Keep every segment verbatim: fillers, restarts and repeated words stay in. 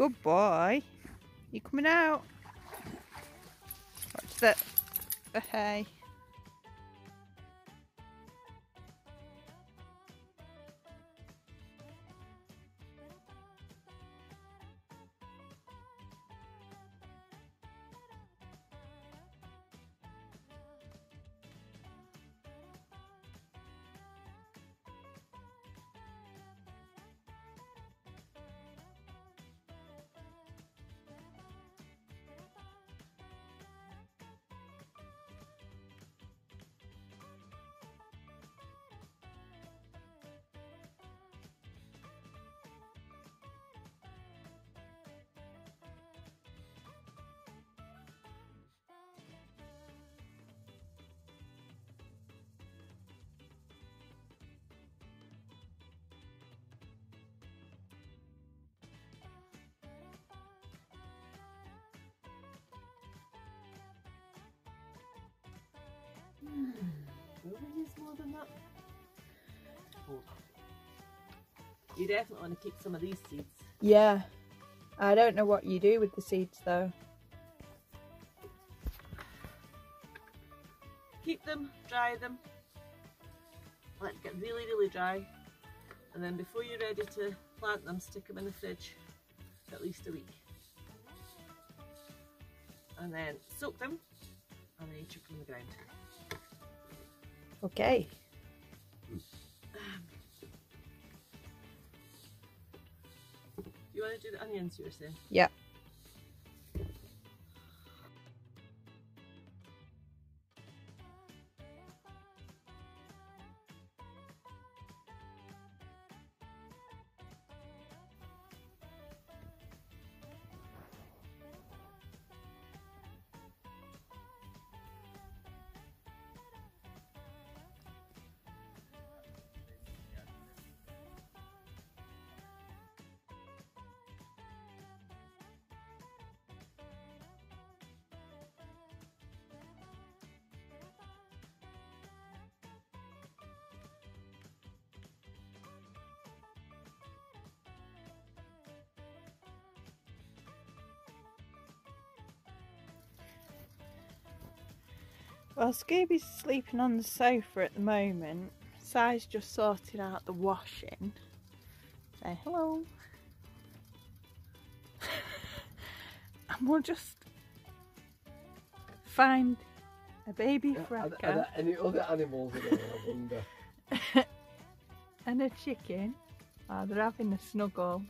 Good boy. You coming out? Watch that. Okay. Hmm. More than that. Oh. You definitely want to keep some of these seeds. Yeah. I don't know what you do with the seeds though. Keep them, dry them, let it get really really dry, and then before you're ready to plant them, stick them in the fridge for at least a week. And then soak them and then you chuck them in the ground. Okay. Um, you want to do the onions you were saying? Yeah. Well, Scooby's sleeping on the sofa at the moment. Si's just sorted out the washing. Say hello. And we'll just find a baby frog. Are, are there any other animals in there, I wonder? And a chicken. Oh, they're having a snuggle.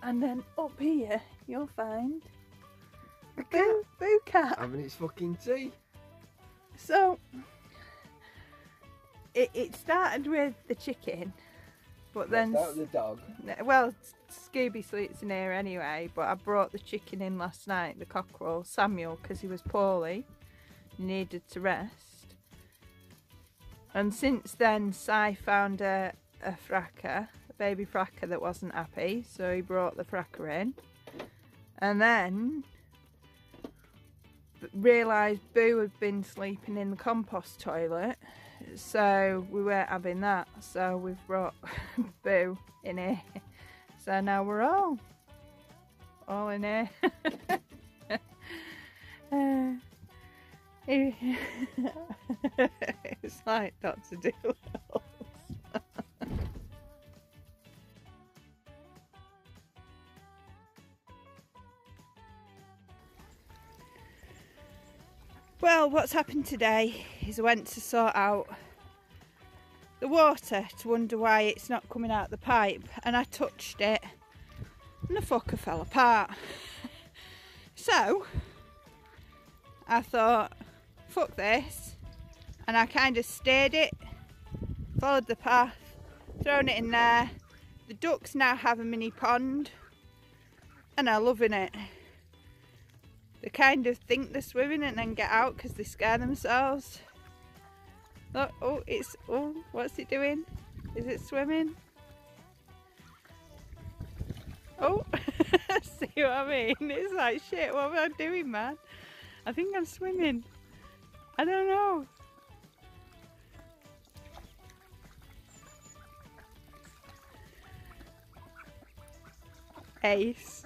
And then up here, you'll find a boo boo cat having its fucking tea. So it, it started with the chicken, but then that was the dog. Well, Scooby sleeps in here anyway, but I brought the chicken in last night, the cockerel Samuel, because he was poorly, needed to rest. And since then, Si found a a fracker, a baby fracker that wasn't happy, so he brought the fracker in, and then realised Boo had been sleeping in the compost toilet, so we weren't having that, so we've brought Boo in here. So now we're all all in here. uh, it's like Doctor Doolittle. Well, what's happened today is I went to sort out the water to wonder why it's not coming out the pipe, and I touched it and the fucker fell apart. So I thought, fuck this, and I kind of steered it, followed the path, thrown it in there. The ducks now have a mini pond and are loving it. They kind of think they're swimming and then get out because they scare themselves. Look, oh, it's, oh, what's it doing? Is it swimming? Oh, see what I mean? It's like, shit, what am I doing, man? I think I'm swimming. I don't know. Ace.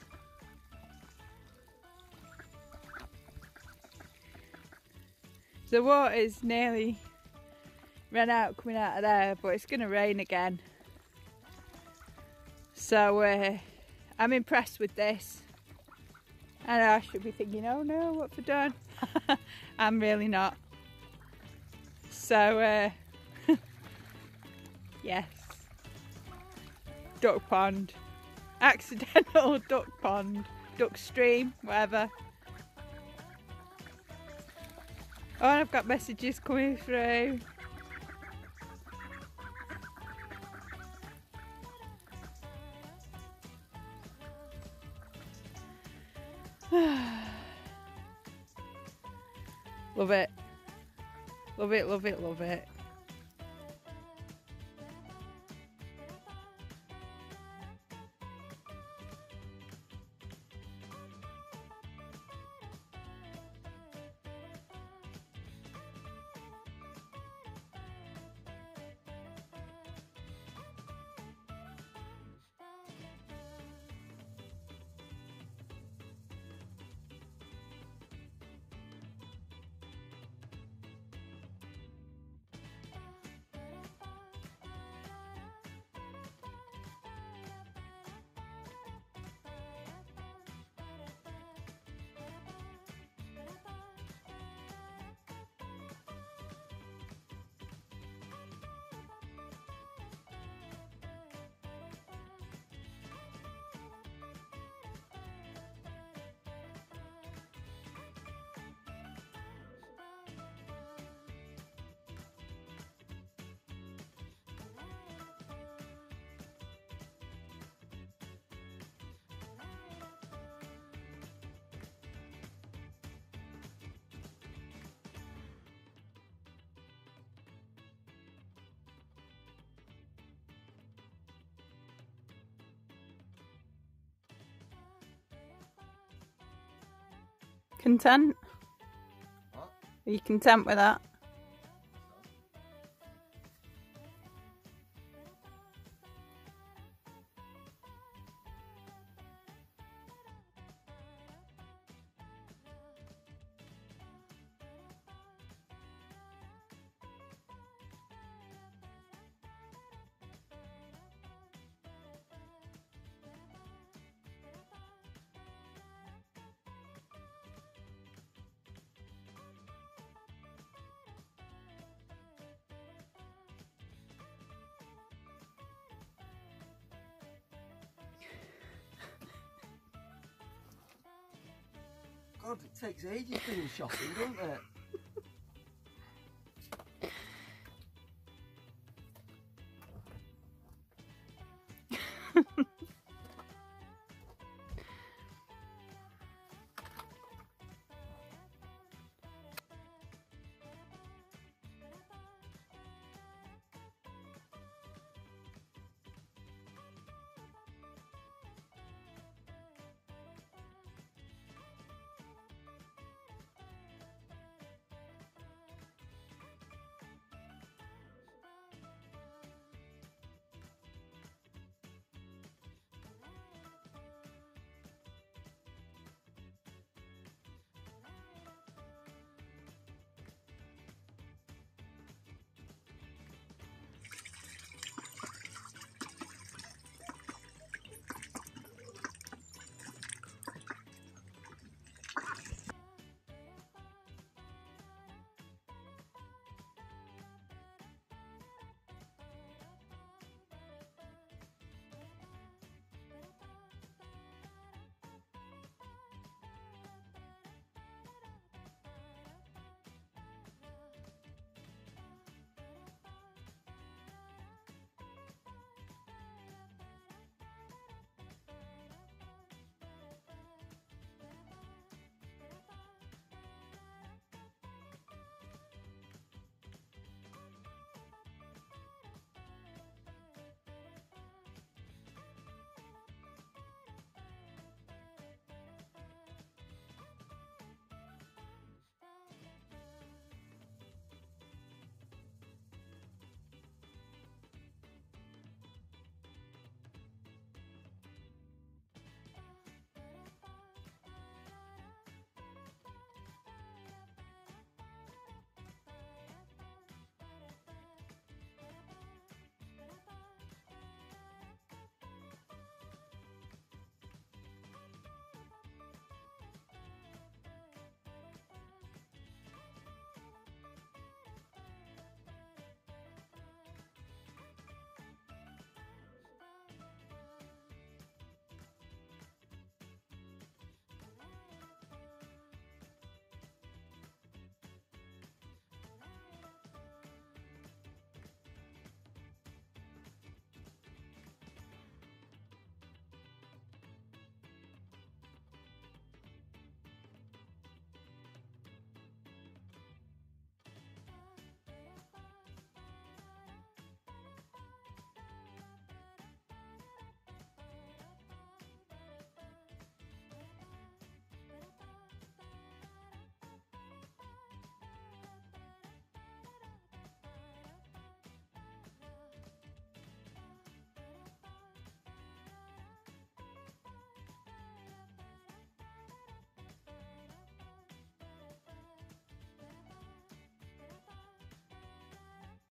The water's nearly run out coming out of there, but it's going to rain again. So uh, I'm impressed with this. And I should be thinking, oh no, what have I done? I'm really not. So, uh, yes. Duck pond. Accidental duck pond. Duck stream, whatever. Oh, and I've got messages coming through. Love it. Love it, love it, love it. Content? What? Are you content with that? God, it takes ages doing shopping, doesn't it?